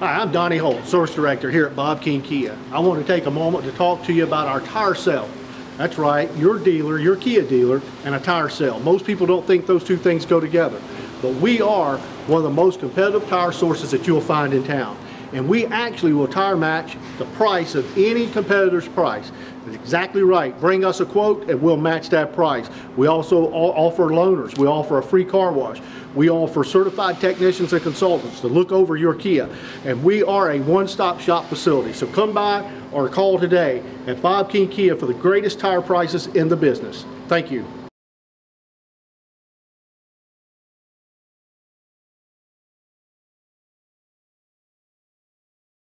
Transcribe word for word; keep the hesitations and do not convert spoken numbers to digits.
Hi, I'm Donnie Holt, Service Director here at Bob King Kia. I want to take a moment to talk to you about our tire sale. That's right, your dealer, your Kia dealer, and a tire sale. Most people don't think those two things go together, but we are one of the most competitive tire sources that you'll find in town. And we actually will tire match the price of any competitor's price. That's exactly right. Bring us a quote and we'll match that price. We also offer loaners. We offer a free car wash. We offer certified technicians and consultants to look over your Kia. And we are a one-stop shop facility. So come by or call today at Bob King Kia for the greatest tire prices in the business. Thank you.